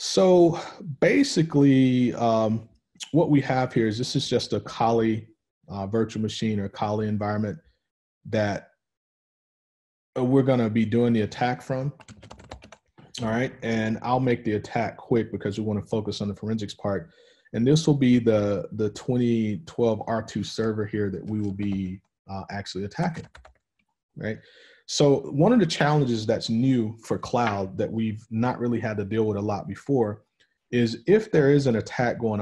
So basically, what we have here is this is just a Kali virtual machine or Kali environment that we're going to be doing the attack from. All right. And I'll make the attack quick because we want to focus on the forensics part. And this will be the 2012 R2 server here that we will be actually attacking, right? So one of the challenges that's new for cloud that we've not really had to deal with a lot before is if there is an attack going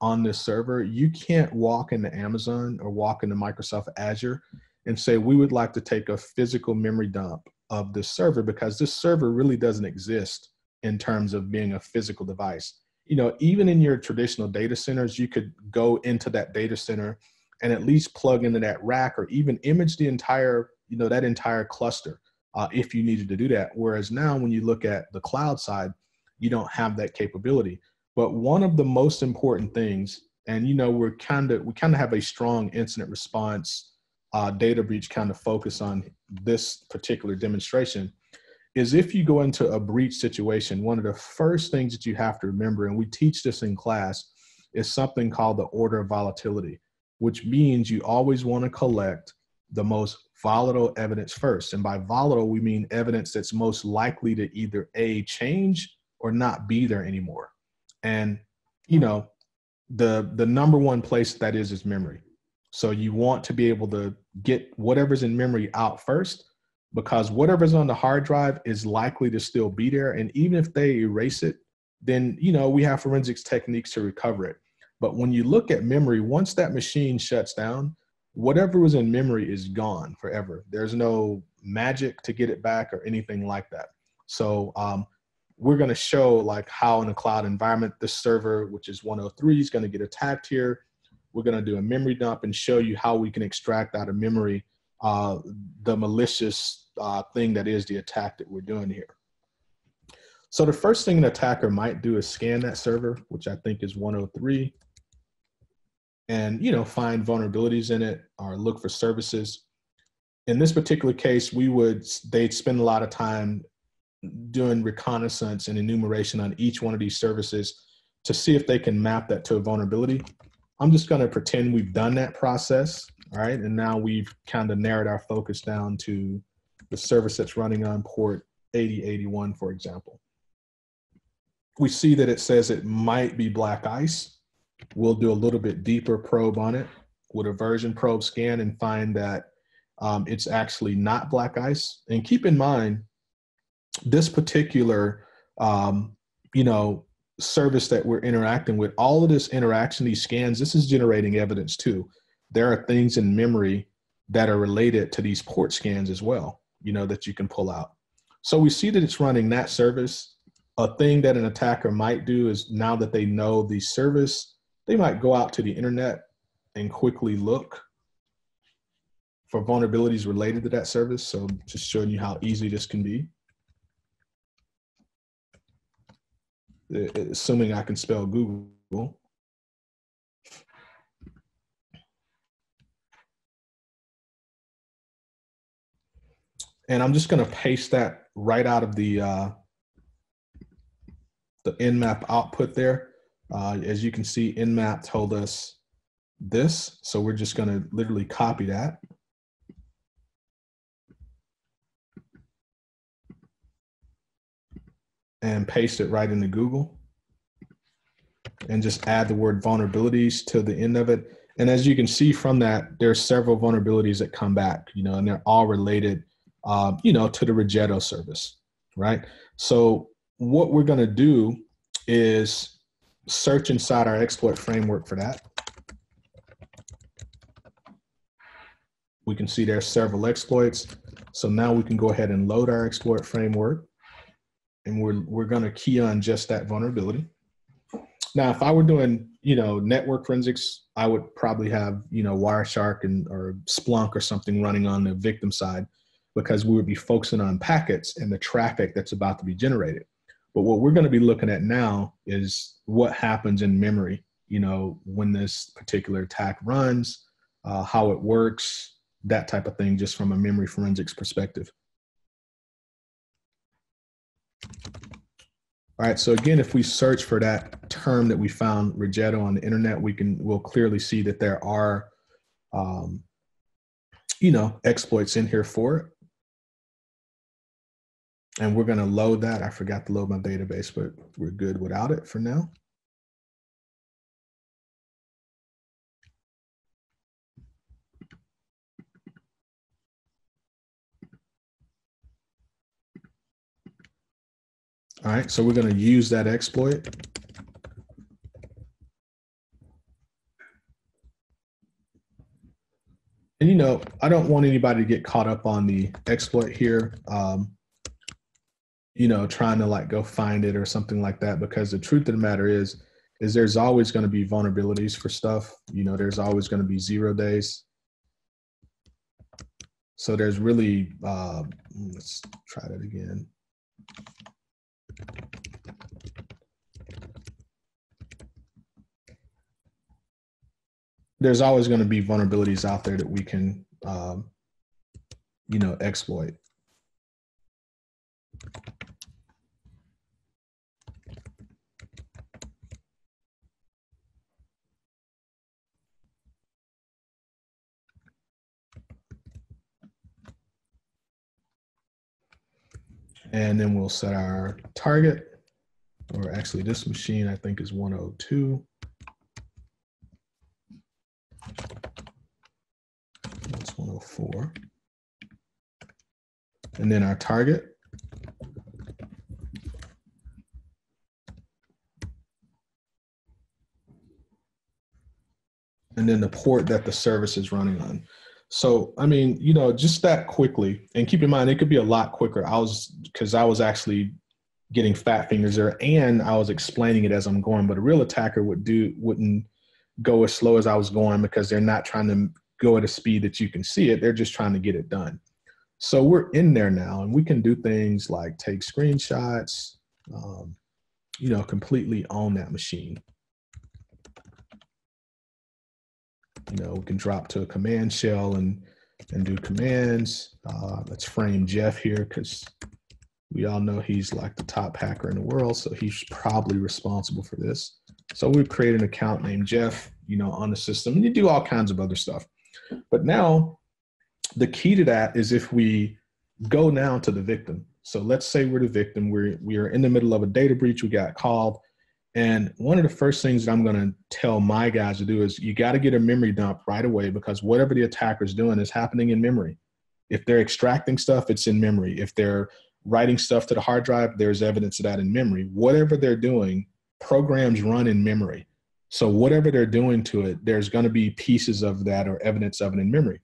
on this server, you can't walk into Amazon or walk into Microsoft Azure and say, we would like to take a physical memory dump of this server, because this server really doesn't exist in terms of being a physical device. You know, even in your traditional data centers, you could go into that data center and at least plug into that rack or even image the entire, you know, that entire cluster if you needed to do that. Whereas now when you look at the cloud side, you don't have that capability. But one of the most important things, and you know, we kind of have a strong incident response data breach kind of focus on this particular demonstration, is if you go into a breach situation, one of the first things that you have to remember, and we teach this in class, is something called the order of volatility, which means you always want to collect the most volatile evidence first. And by volatile, we mean evidence that's most likely to either A, change or not be there anymore. And, you know, the number one place that is memory. So you want to be able to get whatever's in memory out first, because whatever's on the hard drive is likely to still be there. And even if they erase it, then, you know, we have forensics techniques to recover it. But when you look at memory, once that machine shuts down, whatever was in memory is gone forever. There's no magic to get it back or anything like that. So we're going to show like how in a cloud environment, this server, which is 103, is going to get attacked here. We're going to do a memory dump and show you how we can extract out of memory the malicious thing that is the attack that we're doing here. So the first thing an attacker might do is scan that server, which I think is 103, and, you know, find vulnerabilities in it or look for services. In this particular case, they'd spend a lot of time doing reconnaissance and enumeration on each one of these services to see if they can map that to a vulnerability. I'm just going to pretend we've done that process. All right. And now we've kind of narrowed our focus down to the service that's running on port 8081, for example. We see that it says it might be Black Ice. We'll do a little bit deeper probe on it with a version probe scan and find that it's actually not Black Ice. And keep in mind, this particular, you know, service that we're interacting with, all of this interaction, these scans, this is generating evidence too. There are things in memory that are related to these port scans as well, you know, that you can pull out. So we see that it's running that service. A thing that an attacker might do is, now that they know the service, they might go out to the internet and quickly look for vulnerabilities related to that service. So just showing you how easy this can be. Assuming I can spell Google. And I'm just going to paste that right out of the Nmap output there. As you can see, Nmap told us this. So we're just going to literally copy that. And paste it right into Google and just add the word vulnerabilities to the end of it. And as you can see from that, there are several vulnerabilities that come back, you know, and they're all related, you know, to the Rejetto service, right? So what we're going to do is search inside our exploit framework for that. We can see there are several exploits. So now we can go ahead and load our exploit framework. And we're going to key on just that vulnerability. Now, if I were doing, you know, network forensics, I would probably have, you know, Wireshark or Splunk or something running on the victim side, because we would be focusing on packets and the traffic that's about to be generated. But what we're going to be looking at now is what happens in memory, you know, when this particular attack runs, how it works, that type of thing, just from a memory forensics perspective. All right, so again, if we search for that term that we found, Rejetto, on the internet, we'll clearly see that there are, exploits in here for it. And we're gonna load that. I forgot to load my database, but we're good without it for now. All right, so we're going to use that exploit. And, I don't want anybody to get caught up on the exploit here, trying to go find it or something like that, because the truth of the matter is there's always going to be vulnerabilities for stuff. There's always going to be 0 days. So there's really, let's try that again. There's always going to be vulnerabilities out there that we can, exploit. And then we'll set our target, or actually this machine I think is 102. That's 104. And then our target. And then the port that the service is running on. So, just that quickly, and keep in mind, it could be a lot quicker. Because I was actually getting fat fingers there, and I was explaining it as I'm going, but a real attacker wouldn't go as slow as I was going, because they're not trying to go at a speed that you can see it. They're just trying to get it done. So we're in there now, and we can do things like take screenshots, completely own that machine. We can drop to a command shell and do commands. Let's frame Jeff here, because we all know he's like the top hacker in the world, so he's probably responsible for this. So we've created an account named Jeff, on the system, and you do all kinds of other stuff. But now the key to that is if we go now to the victim. So let's say we're the victim. We are in the middle of a data breach. We got called. And one of the first things that I'm going to tell my guys to do is you got to get a memory dump right away, because whatever the attacker's doing is happening in memory. If they're extracting stuff, it's in memory. If they're writing stuff to the hard drive, there's evidence of that in memory. Whatever they're doing, programs run in memory. So whatever they're doing to it, there's going to be pieces of that or evidence of it in memory.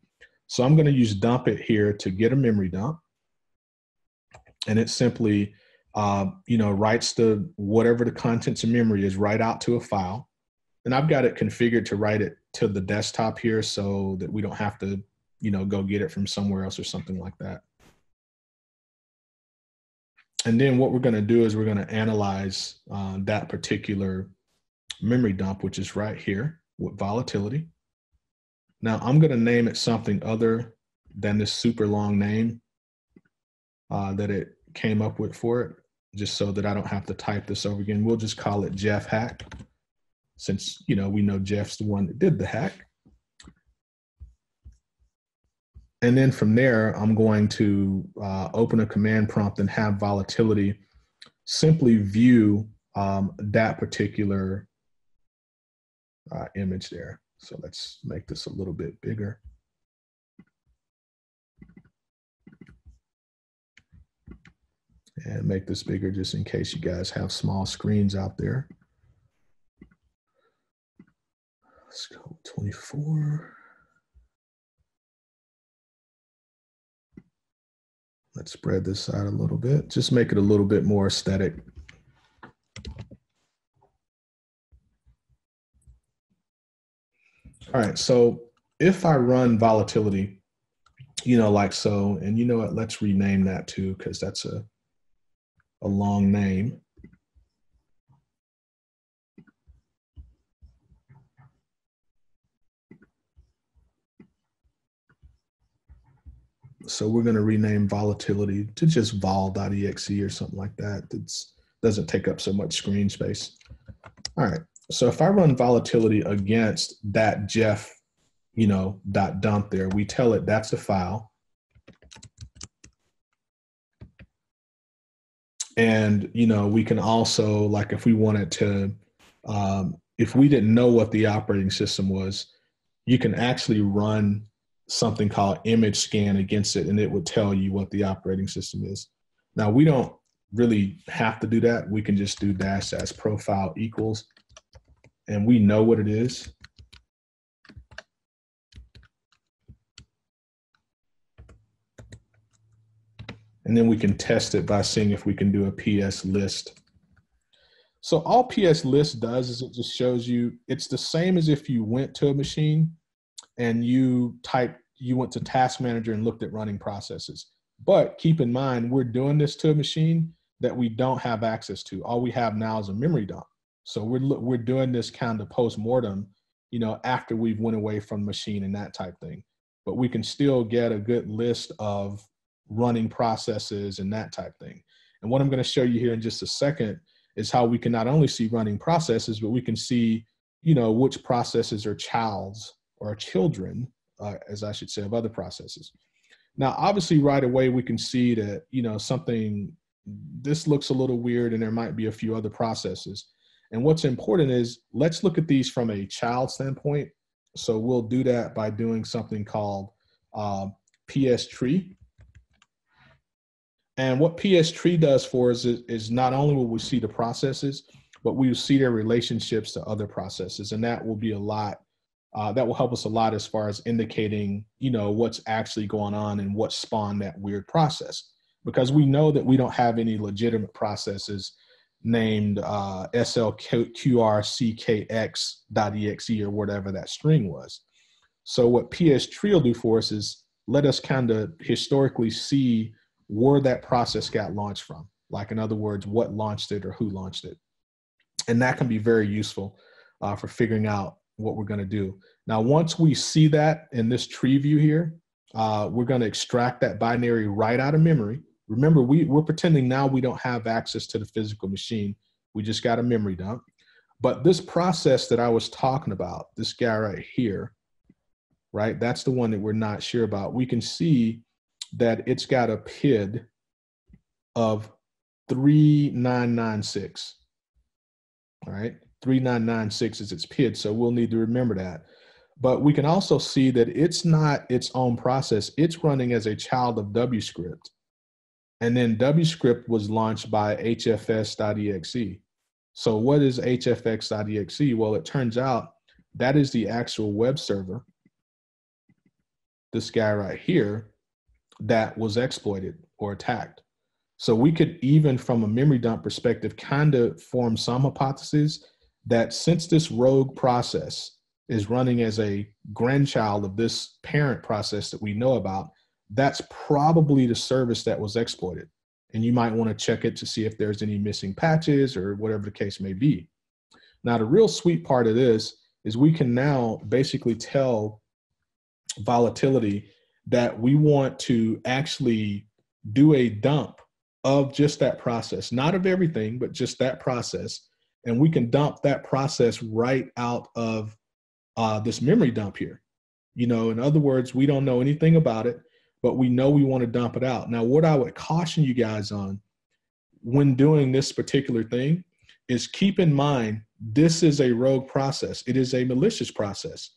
So I'm going to use dump it here to get a memory dump. And it simply writes the whatever the contents of memory is right out to a file. And I've got it configured to write it to the desktop here so that we don't have to, go get it from somewhere else or something like that. And then what we're going to do is we're going to analyze that particular memory dump, which is right here with volatility. Now I'm going to name it something other than this super long name that it came up with for it, just so that I don't have to type this over again. We'll just call it Jeff Hack, since, we know Jeff's the one that did the hack. And then from there, I'm going to open a command prompt and have volatility simply view that particular image there. So let's make this a little bit bigger. And make this bigger just in case you guys have small screens out there. Let's go 24. Let's spread this out a little bit. Just make it a little bit more aesthetic. All right, so if I run volatility, like so, and you know what, let's rename that too, because that's a long name. So we're going to rename volatility to just vol.exe or something like that. It's, doesn't take up so much screen space. All right, so if I run volatility against that Jeff, dot dump there, we tell it that's a file. And, we can also, like, if we wanted to, if we didn't know what the operating system was, you can actually run something called image scan against it, and it would tell you what the operating system is. Now, we don't really have to do that. We can just do dash as profile equals, and we know what it is. And then we can test it by seeing if we can do a PS list. So all PS list does is it just shows you, it's the same as if you went to a machine and you went to task manager and looked at running processes. But keep in mind, we're doing this to a machine that we don't have access to. All we have now is a memory dump. So we're doing this kind of post-mortem, after we've went away from machine and that type thing. But we can still get a good list of running processes and that type thing. And what I'm going to show you here in just a second is how we can not only see running processes, but we can see, which processes are childs or children, as I should say, of other processes. Now, obviously, right away, we can see that, something, this looks a little weird and there might be a few other processes. And what's important is let's look at these from a child standpoint. So we'll do that by doing something called PS tree. And what PS tree does for us is not only will we see the processes, but we will see their relationships to other processes. And that will be a lot, that will help us a lot as far as indicating, what's actually going on and what spawned that weird process. Because we know that we don't have any legitimate processes named slqrckx.exe or whatever that string was. So what PS tree will do for us is let us kind of historically see where that process got launched from. Like, in other words, what launched it or who launched it. And that can be very useful for figuring out what we're going to do. Now, once we see that in this tree view here, we're going to extract that binary right out of memory. Remember, we're pretending now we don't have access to the physical machine. We just got a memory dump. But this process that I was talking about, this guy right here, right, that's the one that we're not sure about. We can see that it's got a PID of 3996, all right? 3996 is its PID, so we'll need to remember that. But we can also see that it's not its own process. It's running as a child of WScript. And then WScript was launched by hfs.exe. So what is hfs.exe? Well, it turns out that is the actual web server, this guy right here, that was exploited or attacked. So we could, even from a memory dump perspective, kind of form some hypotheses that since this rogue process is running as a grandchild of this parent process that we know about, that's probably the service that was exploited. And you might want to check it to see if there's any missing patches or whatever the case may be. Now, the real sweet part of this is we can now basically tell volatility that we want to actually do a dump of just that process, not of everything, but just that process. And we can dump that process right out of this memory dump here. In other words, we don't know anything about it, but we know we want to dump it out. Now, what I would caution you guys on when doing this particular thing is keep in mind, this is a rogue process. It is a malicious process.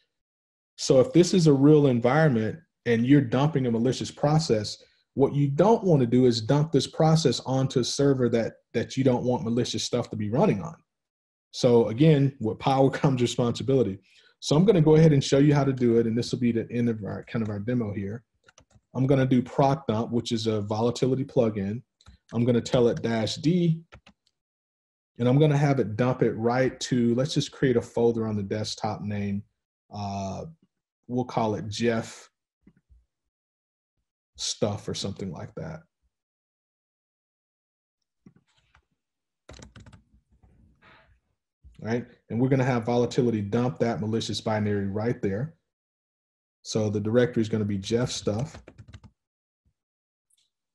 So if this is a real environment, and you're dumping a malicious process, what you don't want to do is dump this process onto a server that you don't want malicious stuff to be running on. So again, with power comes responsibility. So I'm going to go ahead and show you how to do it, and this will be the end of our demo here. I'm going to do proc dump, which is a volatility plugin. I'm going to tell it dash D, and I'm going to have it dump it right to, let's just create a folder on the desktop name. We'll call it Jeff stuff or something like that. All right, and we're going to have volatility dump that malicious binary right there. So the directory is going to be Jeff stuff.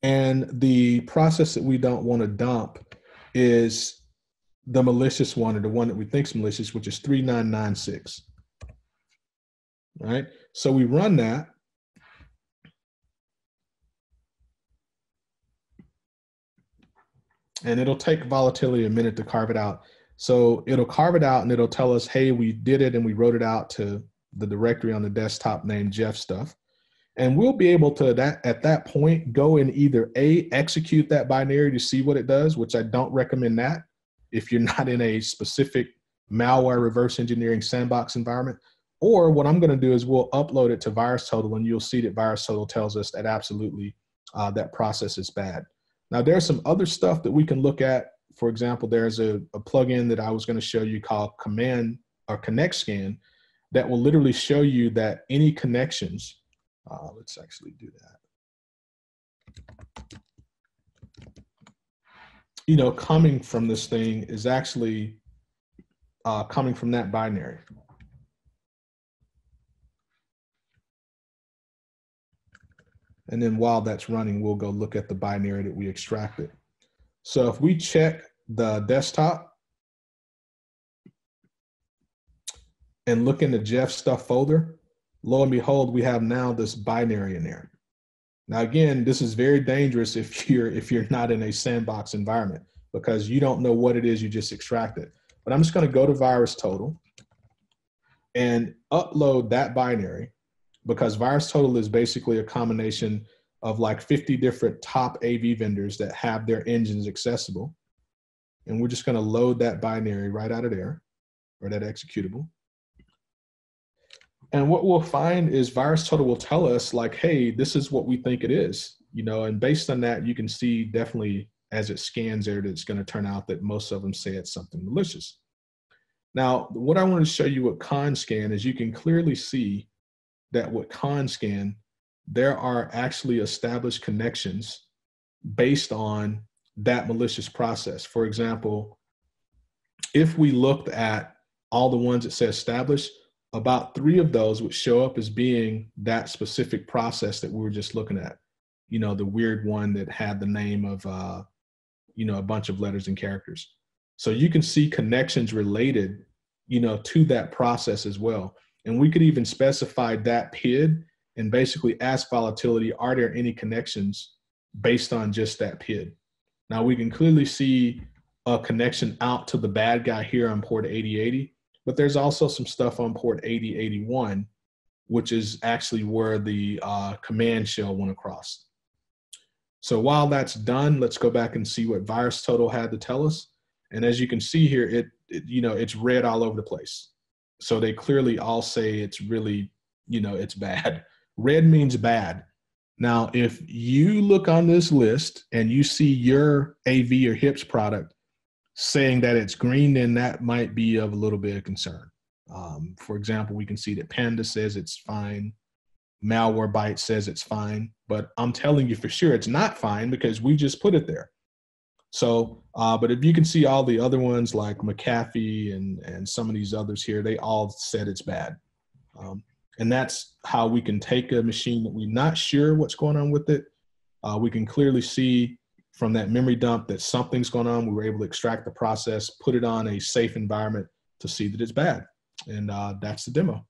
And the process that we don't want to dump is the malicious one, or the one that we think is malicious, which is 3996. All right, so we run that. And it'll take volatility a minute to carve it out. So it'll carve it out and it'll tell us, hey, we did it and we wrote it out to the directory on the desktop named Jeff stuff. And we'll be able to, at that point, go and either A, execute that binary to see what it does, which I don't recommend that if you're not in a specific malware reverse engineering sandbox environment. Or what I'm going to do is we'll upload it to VirusTotal and you'll see that VirusTotal tells us that absolutely that process is bad. Now, there's some other stuff that we can look at. For example, there's a plugin that I was going to show you called Command or Connect Scan that will literally show you that any connections. Let's actually do that. You know, coming from this thing is actually coming from that binary. And then while that's running, we'll go look at the binary that we extracted. So if we check the desktop and look in the Jeff stuff folder, lo and behold, we have now this binary in there. Now, again, this is very dangerous if you're not in a sandbox environment, because you don't know what it is you just extracted. But I'm just going to go to VirusTotal and upload that binary, because VirusTotal is basically a combination of like 50 different top AV vendors that have their engines accessible. And we're just going to load that binary right out of there, or that executable. And what we'll find is VirusTotal will tell us like, hey, this is what we think it is, you know, and based on that, you can see definitely as it scans there, that it's going to turn out that most of them say it's something malicious. Now, what I want to show you with ConScan is you can clearly see that with ConScan, there are actually established connections based on that malicious process. For example, if we looked at all the ones that say established, about 3 of those would show up as being that specific process that we were just looking at. You know, the weird one that had the name of, you know, a bunch of letters and characters. So you can see connections related, you know, to that process as well. And we could even specify that PID and basically ask volatility, are there any connections based on just that PID? Now we can clearly see a connection out to the bad guy here on port 8080, but there's also some stuff on port 8081, which is actually where the command shell went across. So while that's done, let's go back and see what VirusTotal had to tell us. And as you can see here, it's red all over the place. So they clearly all say it's really, you know, it's bad. Red means bad. Now, if you look on this list and you see your AV or HIPS product saying that it's green, then that might be of a little bit of concern. For example, we can see that Panda says it's fine. Malwarebytes says it's fine. But I'm telling you for sure it's not fine because we just put it there. So, but if you can see all the other ones like McAfee and some of these others here, they all said it's bad. And that's how we can take a machine that we're not sure what's going on with it. We can clearly see from that memory dump that something's going on. We were able to extract the process, put it on a safe environment to see that it's bad. And that's the demo.